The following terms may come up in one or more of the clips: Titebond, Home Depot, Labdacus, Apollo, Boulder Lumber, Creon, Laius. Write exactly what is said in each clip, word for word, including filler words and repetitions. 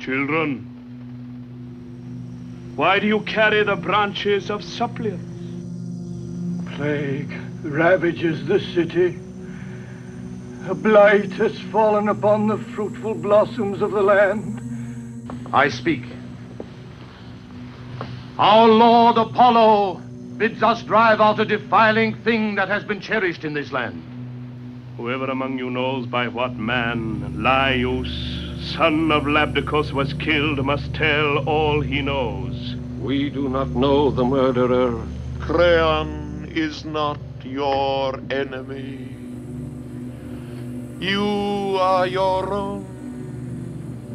Children, why do you carry the branches of suppliants? Plague ravages the city. A blight has fallen upon the fruitful blossoms of the land. I speak. Our Lord Apollo bids us drive out a defiling thing that has been cherished in this land. Whoever among you knows by what man Laius, son of Labdacus, was killed must tell all he knows. We do not know the murderer. Creon is not your enemy. You are your own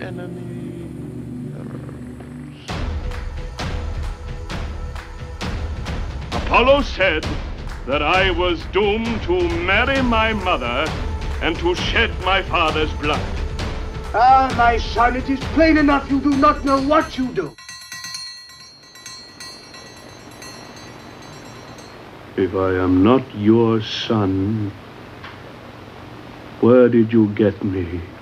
enemy. Apollo said that I was doomed to marry my mother and to shed my father's blood. Ah, my son, it is plain enough you do not know what you do. If I am not your son, where did you get me?